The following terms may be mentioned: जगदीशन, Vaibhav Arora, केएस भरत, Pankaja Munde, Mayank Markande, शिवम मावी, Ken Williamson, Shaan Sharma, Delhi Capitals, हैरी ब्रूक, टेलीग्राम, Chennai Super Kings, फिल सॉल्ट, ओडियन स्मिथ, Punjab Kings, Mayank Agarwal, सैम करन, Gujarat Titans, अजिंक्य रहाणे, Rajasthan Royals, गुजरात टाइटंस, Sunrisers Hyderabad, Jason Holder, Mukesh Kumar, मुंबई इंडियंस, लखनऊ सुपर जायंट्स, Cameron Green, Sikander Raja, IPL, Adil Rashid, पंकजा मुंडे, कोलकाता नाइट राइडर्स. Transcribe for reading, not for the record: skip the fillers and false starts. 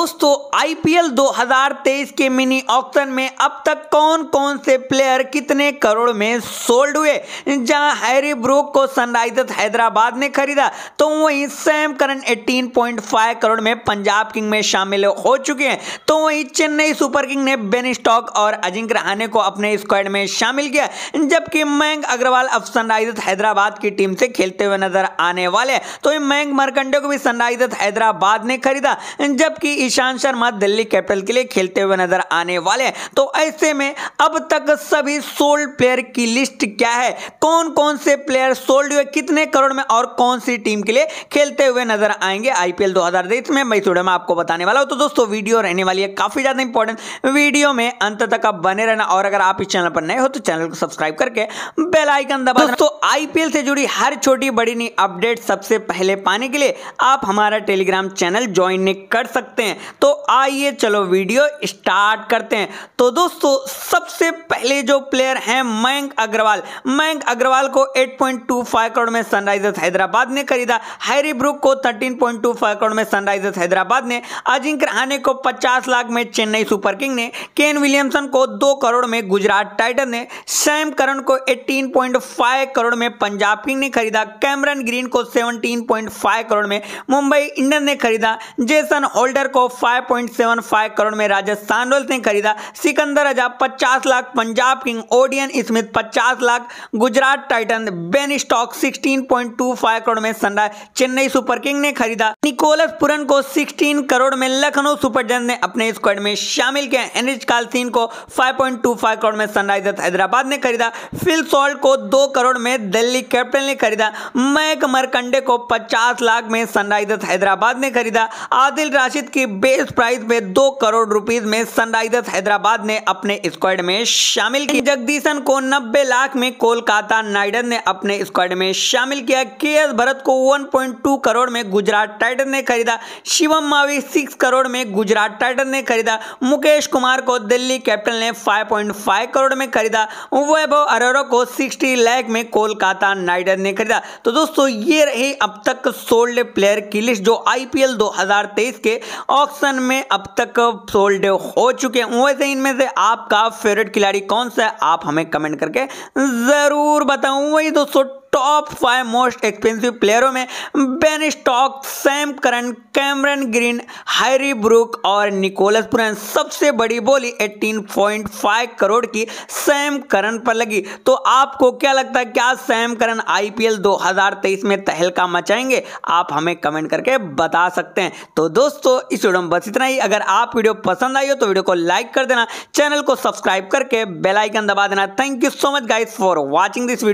दोस्तों आईपीएल 2023 के mini auction में अब तक कौन कौन से प्लेयर कितने करोड़ में सोल्ड हुए। जहां हैरी ब्रूक को सनराइजर्स हैदराबाद ने खरीदा तो वहीं सैम करन 18.5 करोड़ में पंजाब किंग में शामिल हो चुके हैं। तो वहीं चेन्नई सुपर किंग ने बेन स्टोक्स और अजिंक्य रहाणे को अपने स्क्वाड में शामिल किया, जबकि मयंक अग्रवाल अब सनराइजर्स हैदराबाद की टीम से खेलते हुए नजर आने वाले। तो मयंक मार्कंडे को भी सनराइजर्स हैदराबाद ने खरीदा, जबकि शान शर्मा दिल्ली कैपिटल के लिए खेलते हुए नजर आने वाले हैं। तो ऐसे में अब तक सभी सोल्ड प्लेयर की लिस्ट क्या है, कौन कौन से प्लेयर सोल्ड हुए, कितने करोड़ में और कौन सी टीम के लिए खेलते हुए नजर आएंगे आईपीएल 2023 में, मैं इस वीडियो में आपको बताने वाला हूं। तो दोस्तों वीडियो रहने वाली है काफी ज्यादा इंपॉर्टेंट, वीडियो में अंत तक आप बने रहना और अगर आप इस चैनल पर नए हो तो चैनल को सब्सक्राइब करके बेल आइकन दबा देना। दोस्तों आईपीएल से जुड़ी हर छोटी बड़ी नई अपडेट सबसे पहले पाने के लिए आप हमारा टेलीग्राम चैनल ज्वाइन कर सकते हैं। तो आइए चलो वीडियो स्टार्ट करते हैं। तो दोस्तों सबसे पहले जो प्लेयर हैं मयंक अग्रवाल को 8.25 करोड़ में सनराइजर्स हैदराबाद ने खरीदा। हैरी ब्रूक को 13.25 करोड़ में सनराइजर्स हैदराबाद ने, अजिंक्य रहाणे को 50 लाख में चेन्नई सुपर किंग ने, केन विलियमसन को 2 करोड़ में गुजरात टाइटन ने, सैम करन को 18.5 करोड़ में पंजाब किंग ने खरीदा, कैमरन ग्रीन को 17.5 करोड़ में मुंबई इंडियंस ने खरीदा, जेसन होल्डर को 5.75 करोड़ में राजस्थान रॉयल्स ने खरीदा, Sikandar Raza 50 lakh Punjab king, ओडियन स्मिथ 50 lakh Gujarat Titan, Ben Stokes 16.25 crore में चेन्नई सुपर किंग ने खरीदा, निकोलस पुरन को 16 करोड़ में लखनऊ सुपर जायंट्स ने अपने स्क्वाड में शामिल किया, एनरिके को 5.25 करोड़ में सनराइजर्स हैदराबाद ने खरीदा, फिल सॉल्ट को 2 करोड़ में दिल्ली कैपिटल ने खरीदा, मयंक मार्कंडे को 50 लाख में सनराइजर्स हैदराबाद ने खरीदा, आदिल राशिद की बेस प्राइस में 2 करोड़ रुपीस में सनराइजर्स हैदराबाद ने अपने स्क्वाड में शामिल किया, जगदीशन को 90 लाख में कोलकाता नाइट राइडर्स ने अपने स्क्वाड में शामिल किया, केएस भरत को 1.2 करोड़ में गुजरात टाइटंस ने खरीदा, शिवम मावी 6 करोड़ में गुजरात टाइटंस ने खरीदा, मुकेश कुमार को दिल्ली कैपिटल ने 5.5 करोड़ में खरीदा, वैभव अरोरा को 60 लाख में कोलकाता नाइट राइडर्स ने खरीदा। तो दोस्तों ये रही अब तक सोल्ड प्लेयर की लिस्ट जो आईपीएल 2023 के ऑक्शन में अब तक सोल्ड हो चुके हैं। वैसे इनमें से आपका फेवरेट खिलाड़ी कौन सा है आप हमें कमेंट करके जरूर बताऊं। वही दोस्तों टॉप 5 मोस्ट एक्सपेंसिव प्लेयरों में Ben Stokes, सैम करन, Cameron Green, हैरी ब्रूक और निकोलस पुरन। सबसे बड़ी बोली 18.5 करोड़ की सैम करन पर लगी। तो आपको क्या लगता है, क्या सैम करन आईपीएल 2023 में तहलका मचाएंगे? आप हमें कमेंट करके बता सकते हैं। तो दोस्तों इस वीडियो में बस इतना ही। अगर आप वीडियो पसंद आई हो तो वीडियो को लाइक कर देना, चैनल को सब्सक्राइब करके बेल आइकन दबा देना। Thank you so much guys for watching this video.